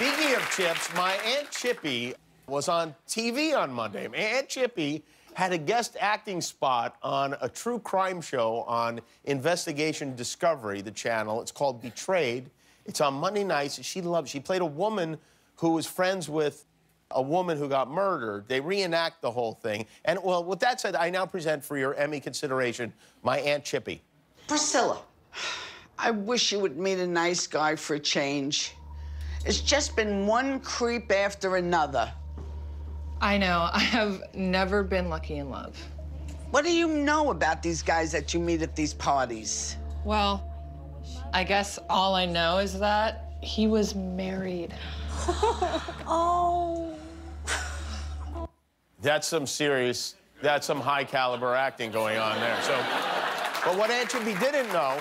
Speaking of chips, my Aunt Chippy was on TV on Monday. Aunt Chippy had a guest acting spot on a true crime show on Investigation Discovery, the channel. It's called Betrayed. It's on Monday nights. She played a woman who was friends with a woman who got murdered. They reenact the whole thing. And, well, with that said, I now present for your Emmy consideration my Aunt Chippy. Priscilla, I wish you would meet a nice guy for a change. It's just been one creep after another. I know. I have never been lucky in love. What do you know about these guys that you meet at these parties? Well, I guess all I know is that he was married. Oh. That's some high-caliber acting going on there. So, but what Aunt Chippy didn't know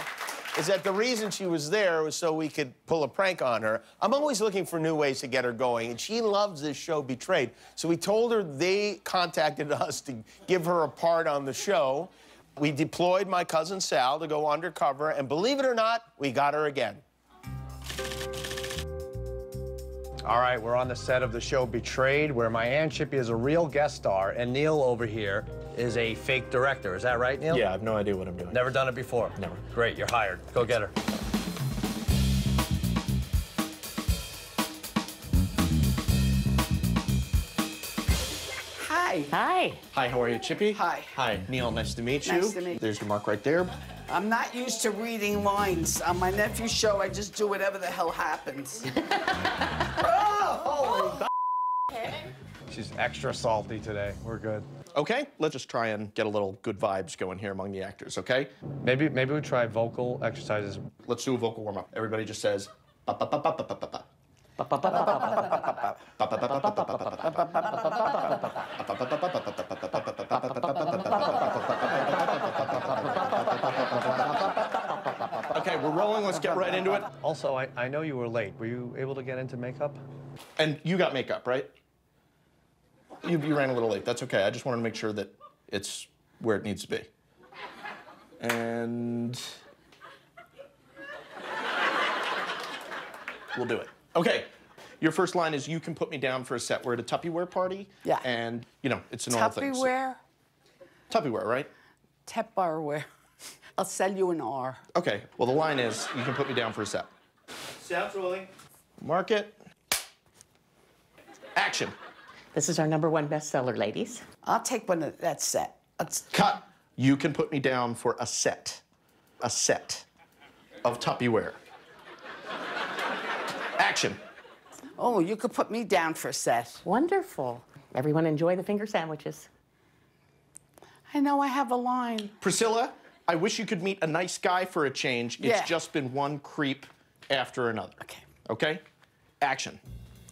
is that the reason she was there was so we could pull a prank on her. I'm always looking for new ways to get her going, and she loves this show, Betrayed. So we told her they contacted us to give her a part on the show. We deployed my cousin Sal to go undercover, and believe it or not, we got her again. All right, we're on the set of the show Betrayed, where my Aunt Chippy is a real guest star, and Neil over here is a fake director. Is that right, Neil? Yeah, I have no idea what I'm doing. Never done it before? Never. Great, you're hired. Go get her. Hi. Hi. Hi, how are you, Chippy? Hi. Hi, Neil, nice to meet you. Nice to meet you. There's your mark right there. I'm not used to reading lines. On my nephew's show, I just do whatever the hell happens. Oh, okay. She's extra salty today. We're good. Okay, let's just try and get a little good vibes going here among the actors, okay? Maybe we try vocal exercises. Let's do a vocal warm-up. Everybody just says ba ba ba ba ba ba ba ba. Okay, we're rolling. Let's get right into it. Also, I know you were late. Were you able to get into makeup? And you got makeup, right? You ran a little late. That's okay. I just wanted to make sure that it's where it needs to be. And we'll do it. Okay. Your first line is, you can put me down for a set. We're at a Tupperware party. Yeah. And, you know, it's an old thing. Tupperware? So. Tupperware, right? Tupperware. I'll sell you an R. Okay. Well, the line is, you can put me down for a set. Sounds rolling. Mark it. Action. This is our #1 bestseller, ladies. I'll take one of that set. Let's... Cut. You can put me down for a set. A set of Tupperware. Action. Oh, you could put me down for a set. Wonderful. Everyone enjoy the finger sandwiches. I know I have a line. Priscilla, I wish you could meet a nice guy for a change. Yeah. It's just been one creep after another. Okay. Okay? Action.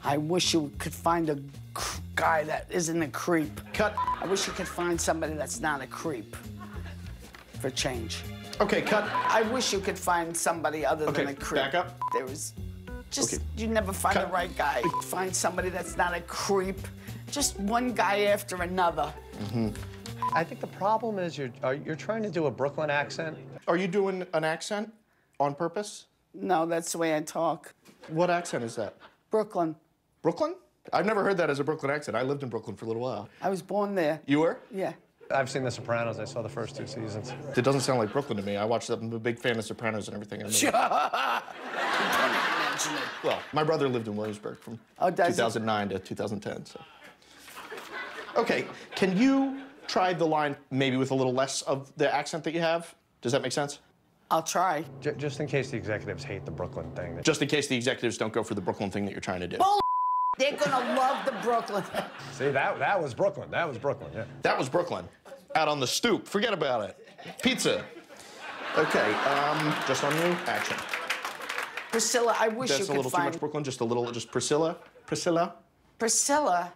I wish you could find a guy that isn't a creep. Cut. I wish you could find somebody that's not a creep for change. Okay, cut. I wish you could find somebody other than a creep. Back up. There was just, okay. You never find the right guy. Find somebody that's not a creep. Just one guy after another. Mm-hmm. I think the problem is you're trying to do a Brooklyn accent. Are you doing an accent on purpose? No, that's the way I talk. What accent is that? Brooklyn. Brooklyn? I've never heard that as a Brooklyn accent. I lived in Brooklyn for a little while. I was born there. You were? Yeah. I've seen The Sopranos. I saw the first 2 seasons. It doesn't sound like Brooklyn to me. I watched that. I'm a big fan of Sopranos and everything. Well, my brother lived in Williamsburg from 2009 to 2010, so. Okay, can you try the line maybe with a little less of the accent that you have? Does that make sense? I'll try. Just in case the executives hate the Brooklyn thing. Just in case the executives don't go for the Brooklyn thing that you're trying to do. Bull. They're gonna love the Brooklyn. See, that was Brooklyn. That was Brooklyn, yeah. That was Brooklyn. Out on the stoop. Forget about it. Pizza. Okay, just on you. Action. Priscilla, I wish you could find... That's a little too much Brooklyn. Just a little, just Priscilla. Priscilla. Priscilla.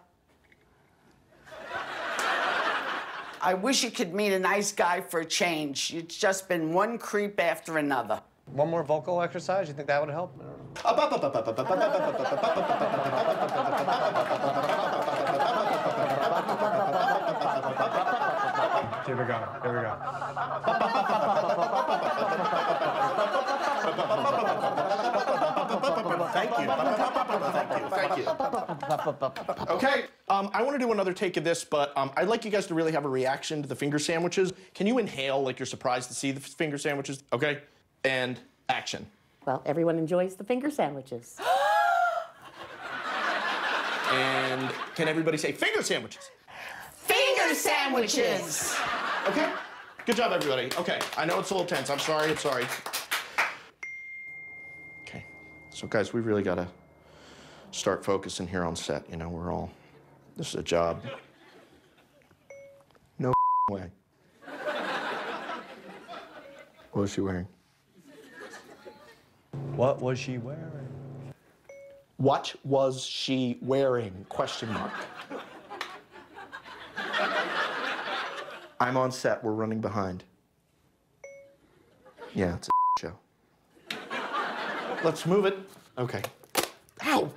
I wish you could meet a nice guy for a change. You've just been one creep after another. One more vocal exercise? You think that would help? Here we go. Here we go. Thank you. Thank you. Okay, I want to do another take of this, but I'd like you guys to really have a reaction to the finger sandwiches. Can you inhale like you're surprised to see the finger sandwiches? Okay, and action. Well, everyone enjoys the finger sandwiches. And can everybody say finger sandwiches? Finger sandwiches! Okay, good job, everybody. Okay, I know it's a little tense. I'm sorry. Okay, so guys, we really gotta start focusing here on set. You know, we're all, this is a job. No way. What was she wearing? What was she wearing? What was she wearing? Question mark. I'm on set, we're running behind. Yeah, it's a show. Let's move it. Okay. Ow!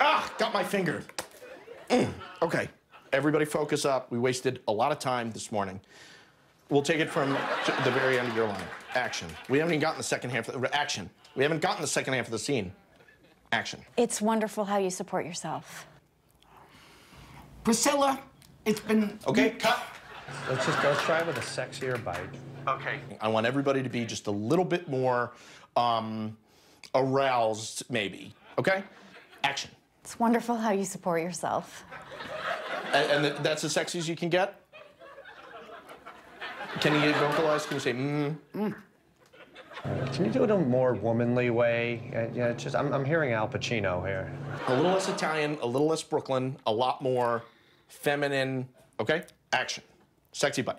Ah, got my finger. Okay, everybody focus up. We wasted a lot of time this morning. We'll take it from the very end of your line. Action. We haven't even gotten the second half of the... Action. We haven't gotten the second half of the scene. Action. It's wonderful how you support yourself. Priscilla, it's been... Okay, cut. Let's try with a sexier bite. Okay. I want everybody to be just a little bit more aroused, maybe. Okay? Action. It's wonderful how you support yourself. And that's as sexy as you can get? Can you vocalize? Can you say mm? Mm. Can you do it in a more womanly way? Yeah, it's just I'm hearing Al Pacino here. A little less Italian, a little less Brooklyn, a lot more feminine. Okay, action, sexy bite.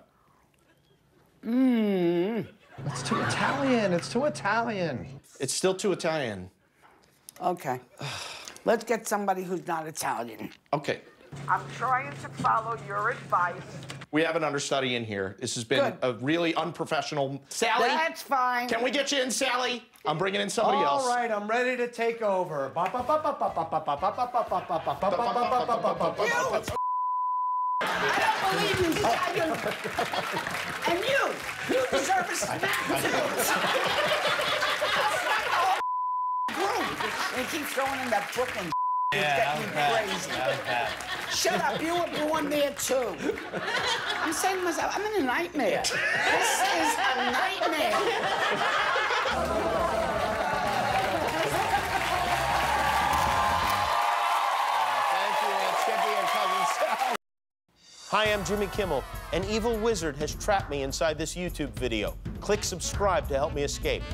Mmm. It's too Italian. It's too Italian. It's still too Italian. Okay. Let's get somebody who's not Italian. Okay. I'm trying to follow your advice. We have an understudy in here. This has been a really unprofessional... Sally? That's fine. Can we get you in, Sally? I'm bringing in somebody else. All right, I'm ready to take over. I don't believe you. And you deserve a smack, too. He keeps throwing in that Brooklyn. Yeah, crazy. Shut up, you were born there too. I'm saying to myself, I'm in a nightmare. This is a nightmare. Thank you, Aunt Chippy and Cousin Sal. Hi, I'm Jimmy Kimmel. An evil wizard has trapped me inside this YouTube video. Click subscribe to help me escape.